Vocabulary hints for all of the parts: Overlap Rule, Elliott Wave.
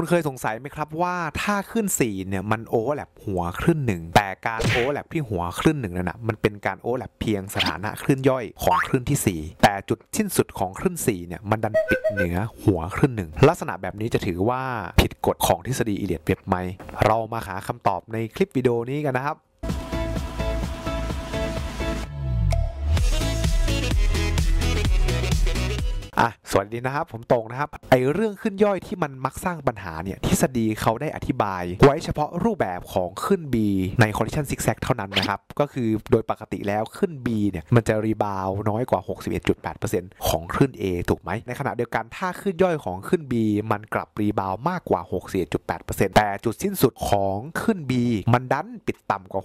คุณเคยสงสัยไหมครับว่าถ้าขึ้น4เนี่ยมันโอเวอร์แลปหัวคลื่นหนึ่งแต่การโอเวอร์แลปที่หัวคลื่นหนึ่งนั้นนะมันเป็นการโอเวอร์แลปเพียงสถานะคลื่นย่อยของคลื่นที่4แต่จุดสิ้นสุดของคลื่น4เนี่ยมันดันปิดเหนือหัวคลื่นหนึ่งลักษณะแบบนี้จะถือว่าผิดกฎของทฤษฎีอิเลียดเว็บไหมเรามาหาคำตอบในคลิปวิดีโอนี้กันนะครับสวัสดีนะครับผมตรงนะครับไอเรื่องขึ้นย่อยที่มันมักสร้างปัญหาเนี่ยทฤษฎีเขาได้อธิบายไว้เฉพาะรูปแบบของขึ้น B ใน condition zigzag เท่านั้นนะครับก็คือโดยปกติแล้วขึ้น B เนี่ยมันจะรีบาวน้อยกว่า 61.8% ของขึ้น A ถูกไหมในขณะเดียวกันถ้าขึ้นย่อยของขึ้น B มันกลับรีบาวมากกว่า 61.8% แต่จุดสิ้นสุดของขึ้น B มันดันปิดต่ำกว่า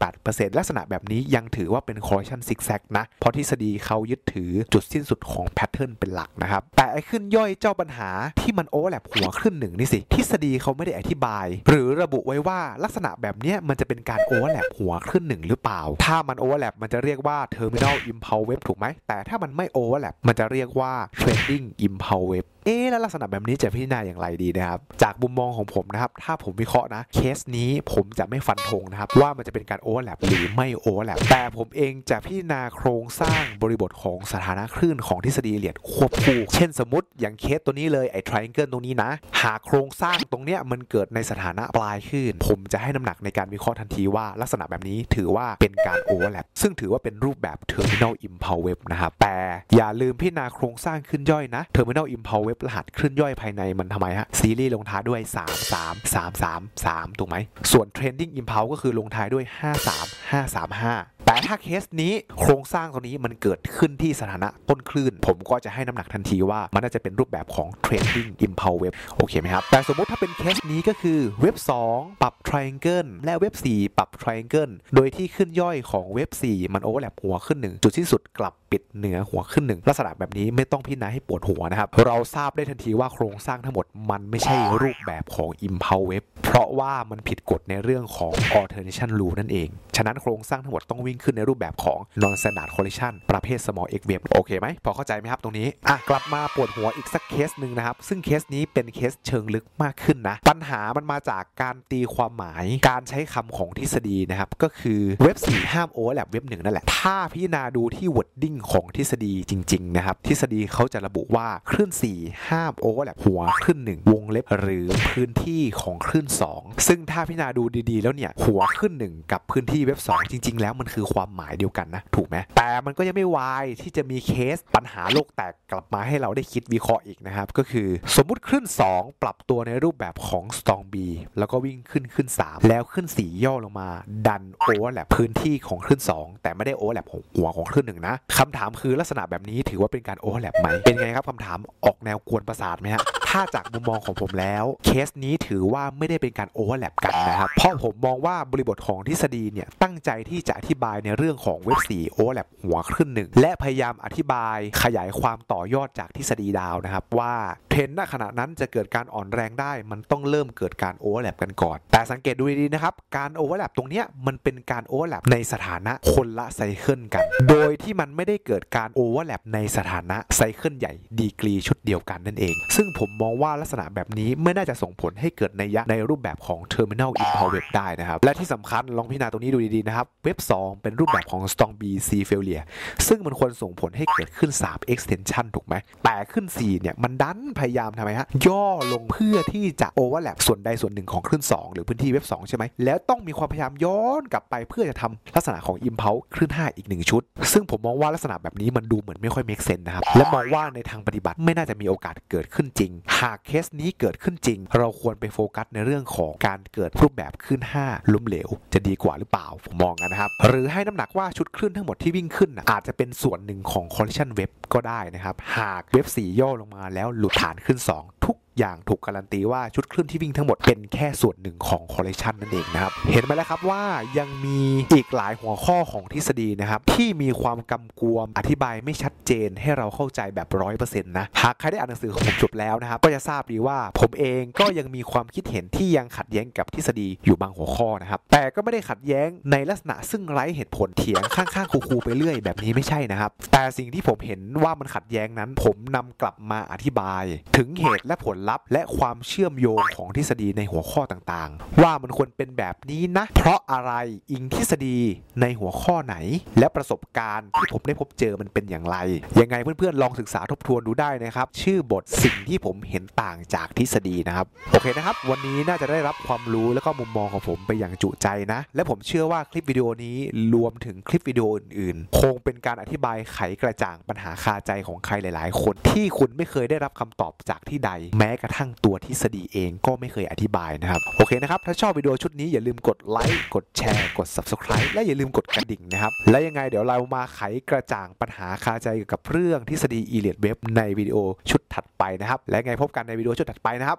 61.8% ลักษณะแบบนี้ยังถือว่าเป็น condition zigzag นะเพราะทฤษฎีเขายึดถือจุดสิ้นสุดของแพทเทิร์นเป็นหลักนะครับแต่ไอ้ขึ้นย่อยเจ้าปัญหาที่มันโอเวอร์แลปหัวขึ้นหนึ่งนี่สิทฤษฎีเขาไม่ได้อธิบายหรือระบุไว้ว่าลักษณะแบบนี้มันจะเป็นการโอเวอร์แลปหัวขึ้นหนึ่งหรือเปล่าถ้ามันโอเวอร์แลปมันจะเรียกว่า terminal impulse wave ถูกไหมแต่ถ้ามันไม่โอเวอร์แลปมันจะเรียกว่า trailing impulse wave แล้วลักษณะแบบนี้จะพิจารณาอย่างไรดีนะครับจากมุมมองของผมนะครับถ้าผมวิเคราะห์นะเคสนี้ผมจะไม่ฟันธงนะครับว่ามันจะเป็นการโอเวอร์แลปหรือไม่โอเวอร์แลปแต่ผมเองจะพิจารณาโครงสร้างบริบทของสถานะคลื่นของทฤษฎีอิเลียดควบคู่เช่นสมมติอย่างเคสตัวนี้เลยไอ้ triangle ตรงนี้นะหากโครงสร้างตรงเนี้ยมันเกิดในสถานะปลายคลื่นผมจะให้น้ำหนักในการวิเคราะห์ทันทีว่าลักษณะแบบนี้ถือว่าเป็นการโอเวอร์แลปซึ่งถือว่าเป็นรูปแบบ terminal impulse wave นะครับแต่อย่าลืมพิจารณาโครงสร้างคลื่นย่อยนะ terminal impulse wave รหัสคลื่นย่อยภายในมันทำไมฮะซีรีส์ลงท้ายด้วย3 3 3 3 3ถูกไหมส่วน trending impulse ก็คือลงท้ายด้วย5 3 5 3 5แต่ถ้าเคสนี้โครงสร้างตัวนี้มันเกิดขึ้นที่สถานะต้นคลื่นผมก็จะให้น้ำหนักทันทีว่ามันน่าจะเป็นรูปแบบของ trending impulse wave โอเคไหมครับแต่สมมติถ้าเป็นเคสนี้ก็คือเว็บ2ปรับ triangle และเว็บ4ปรับ triangle โดยที่ขึ้นย่อยของเว็บ4มัน overlap หัวขึ้น1จุดสิ้นสุดกลับปิดเหนือหัวขึ้น1ลักษณะแบบนี้ไม่ต้องพิจารณาให้ปวดหัวนะครับเราทราบได้ทันทีว่าโครงสร้างทั้งหมดมันไม่ใช่รูปแบบของ impulse wave เพราะว่ามันผิดกฎในเรื่องของ alternation rule นั่นเองฉะนั้นโครงสร้างทั้งหมดต้องวิ่งขึ้นในรูปแบบของ non standard collision ประเภท small x wave โอเคไหมพอเข้าใจไหมครับตรงนี้กลับมาปวดหัวอีกสักเคสหนึ่งนะครับซึ่งเคสนี้เป็นเคสเชิงลึกมากขึ้นนะปัญหามันมาจากการตีความหมายการใช้คำของทฤษฎีนะครับก็คือเว็บ4ห้าม overlap เว็บ1นั่นแหละถ้าพิจารณาดูที่ wording ของทฤษฎีจริงๆนะครับทฤษฎีเขาจะระบุว่าคลื่น4ห้าม overlap หัวคลื่น1วงเล็บหรือพื้นที่ของคลื่น2ซึ่งถ้าพิจารณาดูดีๆแล้วเนี่ยหัวคลื่น1กับพื้นที่เว็บ2จริงๆแล้วมันคือความหมายเดียวกันนะถูกไหมแต่มันก็ยังไม่วายที่จะมีเคสปัญหาโลกแตกกลับมาให้เราได้คิดวิเคราะห์อีกนะครับก็คือสมมุติคลื่น2ปรับตัวในรูปแบบของ strong B แล้วก็วิ่งขึ้น3แล้วขึ้น4ย่อลงมาดันโอเวอร์แลปพื้นที่ของคลื่น2แต่ไม่ได้โอเวอร์แลปหัวของคลื่น1นะคำถามคือลักษณะแบบนี้ถือว่าเป็นการโอเวอร์แลปไหมเป็นไงครับคำถามออกแนวกวนประสาทไหมฮะถ้าจากมุมมองของผมแล้วเคสนี้ถือว่าไม่ได้เป็นการโอเวอร์แลปกันนะครับเพราะผมมองว่าบริบทของทฤษฎีเนี่ยตั้งใจที่จะอธิบายในเรื่องของเว็บ4โอเวอร์แลปหัวคลื่น1และพยายามอธิบายขยายความต่อยอดจากทฤษฎีดาวนะครับว่าเทรนด์ณขณะนั้นจะเกิดการอ่อนแรงได้มันต้องเริ่มเกิดการโอเวอร์แลปกันก่อนแต่สังเกตดูดีๆนะครับการโอเวอร์แลปตรงนี้มันเป็นการโอเวอร์แลปในสถานะคนละไซเคิลกันโดยที่มันไม่ได้เกิดการโอเวอร์แลปในสถานะไซเคิลใหญ่ดีกรีชุดเดียวกันนั่นเองซึ่งผมมองว่าลักษณะแบบนี้ไม่น่าจะส่งผลให้เกิดนัยยะในรูปแบบของ terminal impulse wave ได้นะครับและที่สำคัญลองพิจารณาตรงนี้ดูดีๆนะครับเว็บ2เป็นรูปแบบของ strong B C failure ซึ่งมันควรส่งผลให้เกิดขึ้น3 extension ถูกไหมแต่ขึ้น4เนี่ยมันดันพยายามทำไมฮะย่อลงเพื่อที่จะโอเวอร์แลปส่วนใดส่วนหนึ่งของคลื่น2หรือพื้นที่เว็บ2ใช่ไหมแล้วต้องมีความพยายามย้อนกลับไปเพื่อจะทำลักษณะของ impulse คลื่น5อีก1ชุดซึ่งผมมองว่าลักษณะแบบนี้มันดูเหมือนไม่ค่อย make sense นะครับและมองว่าในทางปฏิบัติไม่น่าจะมีโอกาสเกิดขึ้นจริงหากเคสนี้เกิดขึ้นจริงเราควรไปโฟกัสในเรื่องของการเกิดรูปแบบคลื่น5ล้มเหลวจะดีกว่าหรือเปล่าผมมองกันนะครับหรือให้น้ำหนักว่าชุดคลื่นทั้งหมดที่วิ่งขึ้นอาจจะเป็นส่วนหนึ่งของ collision wave ก็ได้นะครับหากเว็บ4ย่อลงมาแล้วหลุดฐานคลื่น2ทุกอย่างถูกการันตีว่าชุดคลื่นที่วิ่งทั้งหมดเป็นแค่ส่วนหนึ่งของ collision นั่นเองนะครับเห็นไหมแล้วครับว่ายังมีอีกหลายหัวข้อของทฤษฎีนะครับที่มีความกำกวมอธิบายไม่ชัดเจนให้เราเข้าใจแบบ 100% นะหากใครได้อ่านหนังสือของผมจบแล้วนะครับก็จะทราบดีว่าผมเองก็ยังมีความคิดเห็นที่ยังขัดแย้งกับทฤษฎีอยู่บางหัวข้อนะครับแต่ก็ไม่ได้ขัดแย้งในลักษณะซึ่งไร้เหตุผลเถียงข้างๆคู่ๆไปเรื่อยแบบนี้ไม่ใช่นะครับแต่สิ่งที่ผมเห็นว่ามันขัดแย้งนั้นผมนำกลับมาอธิบายถึงเหตุและผล ลัพธ์และความเชื่อมโยงของทฤษฎีในหัวข้อต่างๆว่ามันควรเป็นแบบนี้นะเพราะอะไรอิงทฤษฎีในหัวข้อไหนและประสบการณ์ที่ผมได้พบเจอมันเป็นอย่างไรยังไงเพื่อนๆลองศึกษาทบทวนดูได้นะครับชื่อบทสิ่งที่ผมเห็นต่างจากทฤษฎีนะครับโอเคนะครับวันนี้น่าจะได้รับความรู้แล้วก็มุมมองของผมไปอย่างจุใจนะและผมเชื่อว่าคลิปวิดีโอนี้รวมถึงคลิปวิดีโออื่นๆคงเป็นการอธิบายไขกระจ่างปัญหาคาใจของใครหลายๆคนที่คุณไม่เคยได้รับคำตอบจากที่ใดแม้กระทั่งตัวทฤษฎีเองก็ไม่เคยอธิบายนะครับโอเคนะครับถ้าชอบวิดีโอชุดนี้อย่าลืมกดไลค์กดแชร์กด Subscribe และอย่าลืมกดกระดิ่งนะครับและยังไงเดี๋ยวเรามาไขกระจ่างปัญหาคาใจเกี่ยวกับเรื่องทฤษฎีอีเลียดเว็บในวิดีโอชุดถัดไปนะครับและไงพบกันในวิดีโอชุดถัดไปนะครับ